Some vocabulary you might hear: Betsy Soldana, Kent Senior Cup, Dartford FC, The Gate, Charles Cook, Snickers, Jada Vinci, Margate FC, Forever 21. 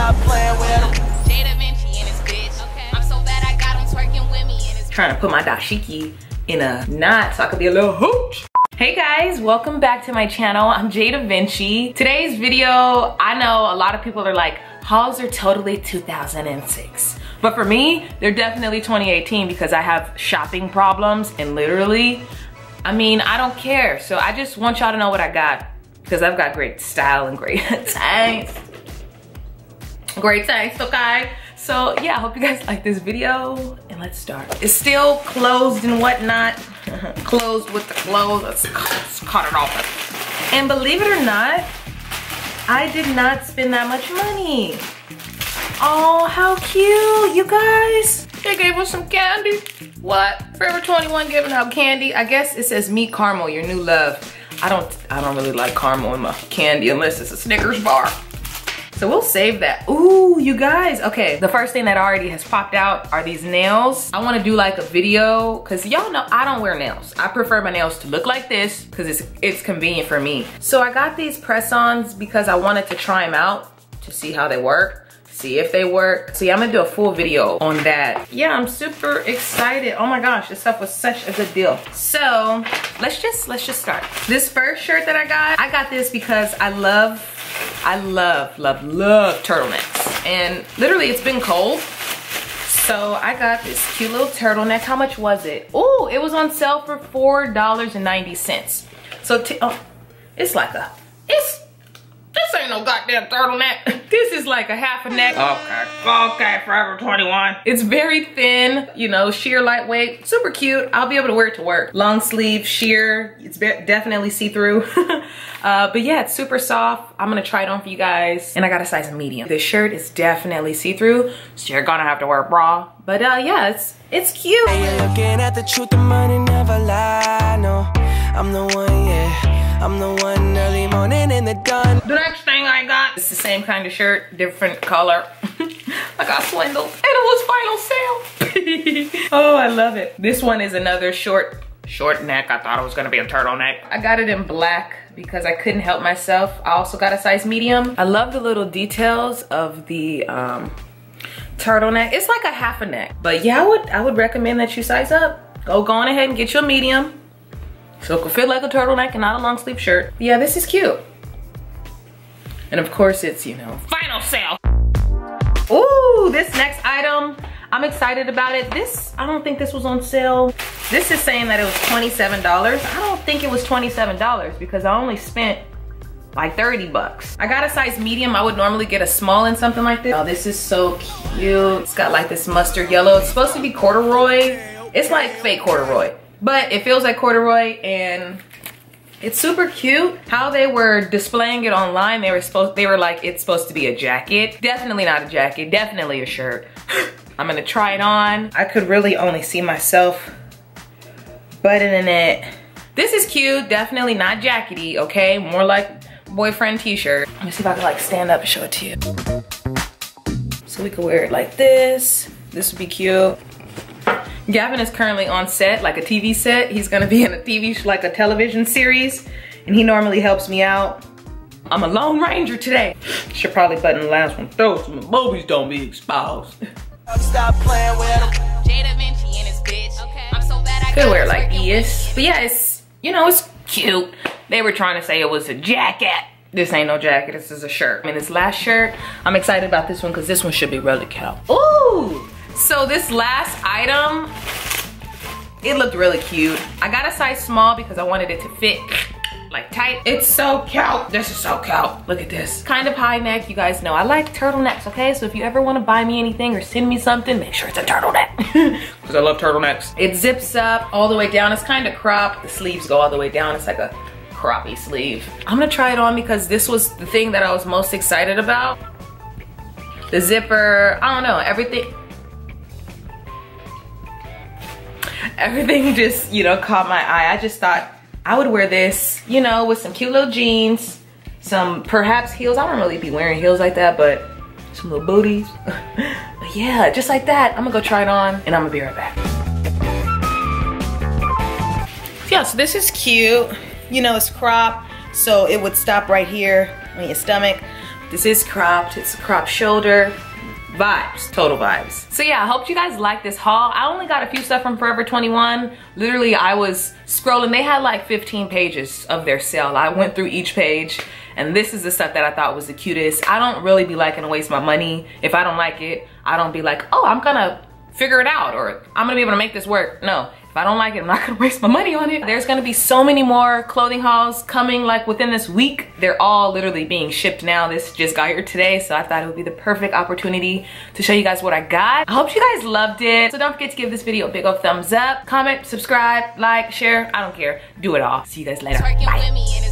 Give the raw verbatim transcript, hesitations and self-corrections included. stop playing with him. Jada Vinci in his bitch. Okay. I'm so bad I got him twerking with me in his trying to put my dashiki in a knot so I could be a little hooch. Hey guys, welcome back to my channel. I'm Jada Vinci. Today's video, I know a lot of people are like, hauls are totally two thousand six. But for me, they're definitely twenty eighteen because I have shopping problems and literally, I mean, I don't care. So I just want y'all to know what I got because I've got great style and great taste. Great taste, okay? So yeah, I hope you guys like this video and let's start. It's still closed and whatnot. Closed with the clothes. Let's cut it off. And believe it or not, I did not spend that much money. Oh, how cute, you guys. They gave us some candy. What? Forever twenty-one giving out candy. I guess it says meet caramel, your new love. I don't, I don't really like caramel in my candy unless it's a Snickers bar. So we'll save that. Ooh, you guys, okay. The first thing that already has popped out are these nails. I wanna do like a video, cause y'all know I don't wear nails. I prefer my nails to look like this, cause it's, it's convenient for me. So I got these press-ons because I wanted to try them out to see how they work, see if they work. See, I'm gonna do a full video on that. Yeah, I'm super excited. Oh my gosh, this stuff was such a good deal. So let's just, let's just start. This first shirt that I got, I got this because I love, I love, love, love turtlenecks. And literally it's been cold. So I got this cute little turtleneck. How much was it? Ooh, it was on sale for four dollars and ninety cents. So t oh, it's like a, it's, this ain't no goddamn turtleneck. This is like a half a neck. Okay, okay, Forever twenty-one. It's very thin, you know, sheer, lightweight, super cute. I'll be able to wear it to work. Long sleeve, sheer, it's definitely see-through. uh, but yeah, it's super soft. I'm gonna try it on for you guys. And I got a size medium. This shirt is definitely see-through, so you're gonna have to wear a bra. But uh, yeah, it's, it's cute. Hey, looking at the truth, the money never lie, no. I'm the one, yeah. I'm the one early morning in the dawn. The next thing I got, it's the same kind of shirt, different color. I got swindled and it was final sale. Oh, I love it. This one is another short, short neck. I thought it was gonna be a turtleneck. I got it in black because I couldn't help myself. I also got a size medium. I love the little details of the um, turtleneck. It's like a half a neck. But yeah, I would, I would recommend that you size up. Go, go on ahead and get your medium. So it could fit like a turtleneck and not a long sleeve shirt. Yeah, this is cute. And of course it's, you know, final sale. Ooh, this next item, I'm excited about it. This, I don't think this was on sale. This is saying that it was twenty-seven dollars. I don't think it was twenty-seven dollars because I only spent like thirty bucks. I got a size medium. I would normally get a small in something like this. Oh, this is so cute. It's got like this mustard yellow. It's supposed to be corduroy. It's like fake corduroy. But it feels like corduroy and it's super cute. How they were displaying it online, they were supposed, they were like, it's supposed to be a jacket. Definitely not a jacket, definitely a shirt. I'm gonna try it on. I could really only see myself buttoning it. This is cute, definitely not jackety, okay? More like boyfriend t-shirt. Let me see if I can like stand up and show it to you. So we could wear it like this. This would be cute. Gavin is currently on set, like a T V set. He's gonna be in a T V, like a television series, and he normally helps me out. I'm a Lone Ranger today. Should probably button the last one through so my movies don't be exposed. Stop playing with him. Jada Vinci and his bitch. Okay. I'm so bad I could wear like this. But yeah, it's, you know, it's cute. They were trying to say it was a jacket. This ain't no jacket, this is a shirt. And this last shirt, I'm excited about this one because this one should be really cute. Ooh! So this last item, it looked really cute. I got a size small because I wanted it to fit like tight. It's so cute. This is so cute. Look at this. Kind of high neck. You guys know I like turtlenecks, okay? So if you ever want to buy me anything or send me something, make sure it's a turtleneck. Because I love turtlenecks. It zips up all the way down. It's kind of cropped. The sleeves go all the way down. It's like a crappie sleeve. I'm going to try it on because this was the thing that I was most excited about. The zipper, I don't know, everything. Everything just, you know, caught my eye. I just thought I would wear this, you know, with some cute little jeans, some perhaps heels. I don't really be wearing heels like that, but some little booties. But yeah, just like that. I'm gonna go try it on and I'm gonna be right back. Yeah, so this is cute. You know, it's cropped, so it would stop right here on your stomach. This is cropped, it's a cropped shoulder. Vibes, total vibes. So yeah, I hope you guys like this haul. I only got a few stuff from Forever twenty-one. Literally, I was scrolling. They had like fifteen pages of their sale. I went through each page, and this is the stuff that I thought was the cutest. I don't really be liking to waste my money. If I don't like it, I don't be like, oh, I'm gonna figure it out, or I'm gonna be able to make this work. No. If I don't like it, I'm not gonna waste my money on it. There's gonna be so many more clothing hauls coming like within this week. They're all literally being shipped now. This just got here today, so I thought it would be the perfect opportunity to show you guys what I got. I hope you guys loved it. So don't forget to give this video a big old thumbs up, comment, subscribe, like, share. I don't care. Do it all. See you guys later. Bye.